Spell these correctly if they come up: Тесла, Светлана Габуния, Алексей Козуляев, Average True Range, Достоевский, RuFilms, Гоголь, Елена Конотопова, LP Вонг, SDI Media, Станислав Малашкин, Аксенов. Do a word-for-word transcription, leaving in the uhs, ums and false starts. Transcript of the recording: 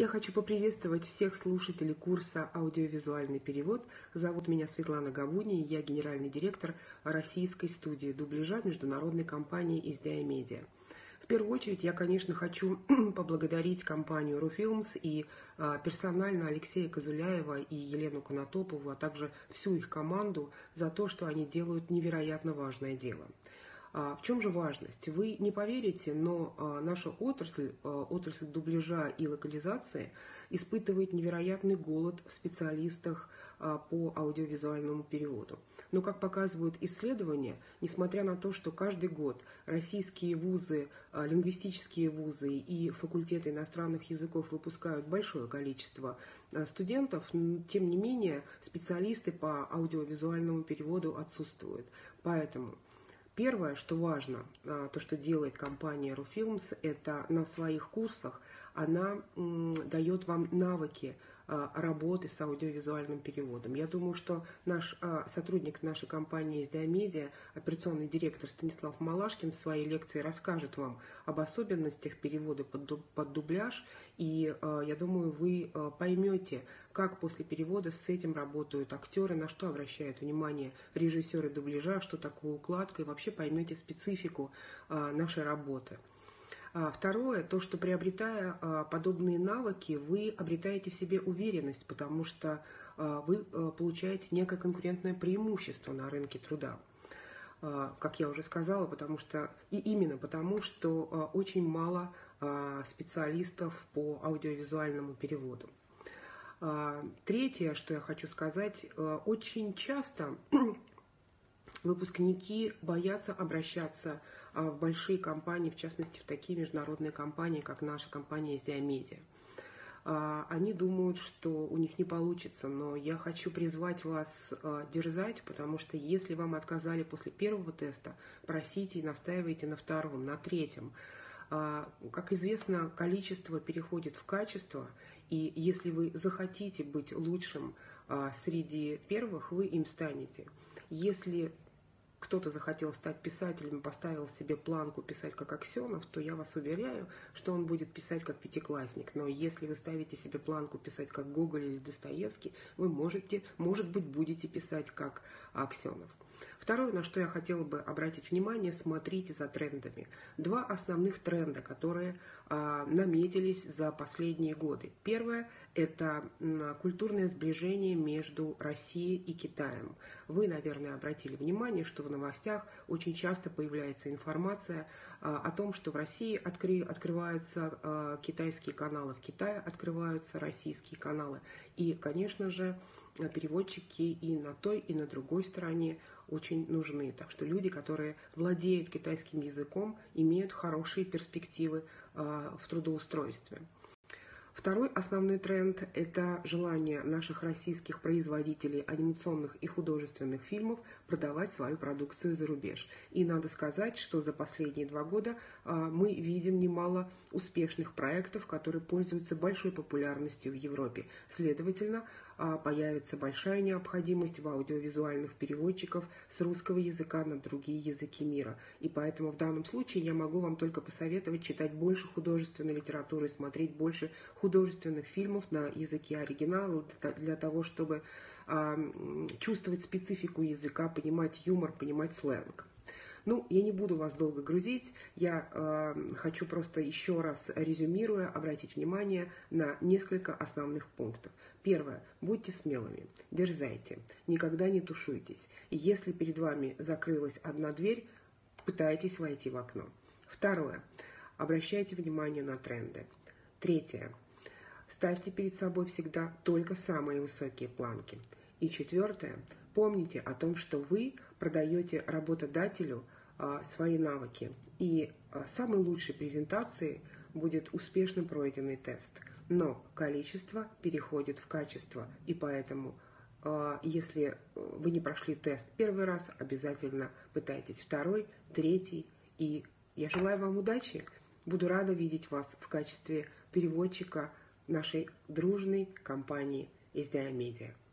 Я хочу поприветствовать всех слушателей курса «Аудиовизуальный перевод». Зовут меня Светлана Габуния, я генеральный директор российской студии дубляжа международной компании эс ди ай Media. В первую очередь я, конечно, хочу поблагодарить компанию «RuFilms» и а, персонально Алексея Козуляева и Елену Конотопову, а также всю их команду за то, что они делают невероятно важное дело. В чем же важность? Вы не поверите, но наша отрасль, отрасль дубляжа и локализации, испытывает невероятный голод в специалистах по аудиовизуальному переводу. Но, как показывают исследования, несмотря на то, что каждый год российские вузы, лингвистические вузы и факультеты иностранных языков выпускают большое количество студентов, тем не менее специалисты по аудиовизуальному переводу отсутствуют. Поэтому первое, что важно, то, что делает компания «RuFilms», это на своих курсах она дает вам навыки работы с аудиовизуальным переводом. Я думаю, что наш сотрудник нашей компании эс ди ай Media, операционный директор Станислав Малашкин в своей лекции расскажет вам об особенностях перевода под дубляж, и я думаю, вы поймете, как после перевода с этим работают актеры, на что обращают внимание режиссеры дубляжа, что такое укладка, и вообще поймете специфику нашей работы. Второе, то, что приобретая подобные навыки, вы обретаете в себе уверенность, потому что вы получаете некое конкурентное преимущество на рынке труда. Как я уже сказала, потому что, и именно потому, что очень мало специалистов по аудиовизуальному переводу. Третье, что я хочу сказать, очень часто выпускники боятся обращаться в большие компании, в частности, в такие международные компании, как наша компания эс ди ай Media. Они думают, что у них не получится, но я хочу призвать вас дерзать, потому что если вам отказали после первого теста, просите и настаивайте на втором, на третьем. Как известно, количество переходит в качество, и если вы захотите быть лучшим среди первых, вы им станете. Если кто-то захотел стать писателем, поставил себе планку писать как Аксенов, то я вас уверяю, что он будет писать как пятиклассник. Но если вы ставите себе планку писать как Гоголь или Достоевский, вы можете, может быть, будете писать как Аксенов. Второе, на что я хотела бы обратить внимание, смотрите за трендами. Два основных тренда, которые а, наметились за последние годы. Первое – это а, культурное сближение между Россией и Китаем. Вы, наверное, обратили внимание, что в новостях очень часто появляется информация а, о том, что в России откры, открываются а, китайские каналы, в Китае открываются российские каналы. И, конечно же, переводчики и на той, и на другой стороне очень нужны. Так что люди, которые владеют китайским языком, имеют хорошие перспективы э, в трудоустройстве. Второй основной тренд – это желание наших российских производителей анимационных и художественных фильмов продавать свою продукцию за рубеж. И надо сказать, что за последние два года мы видим немало успешных проектов, которые пользуются большой популярностью в Европе. Следовательно, появится большая необходимость в аудиовизуальных переводчиков с русского языка на другие языки мира. И поэтому в данном случае я могу вам только посоветовать читать больше художественной литературы, смотреть больше художественных художественных фильмов на языке оригинала для того, чтобы э, чувствовать специфику языка, понимать юмор, понимать сленг. Ну, я не буду вас долго грузить, я э, хочу просто еще раз, резюмируя, обратить внимание на несколько основных пунктов. Первое. Будьте смелыми, дерзайте, никогда не тушуйтесь. Если перед вами закрылась одна дверь, пытайтесь войти в окно. Второе. Обращайте внимание на тренды. Третье. Ставьте перед собой всегда только самые высокие планки. И четвертое. Помните о том, что вы продаете работодателю а, свои навыки. И а, самой лучшей презентацией будет успешно пройденный тест. Но количество переходит в качество. И поэтому, а, если вы не прошли тест первый раз, обязательно пытайтесь второй, третий. И я желаю вам удачи. Буду рада видеть вас в качестве переводчика нашей дружной компании эс ди ай Media.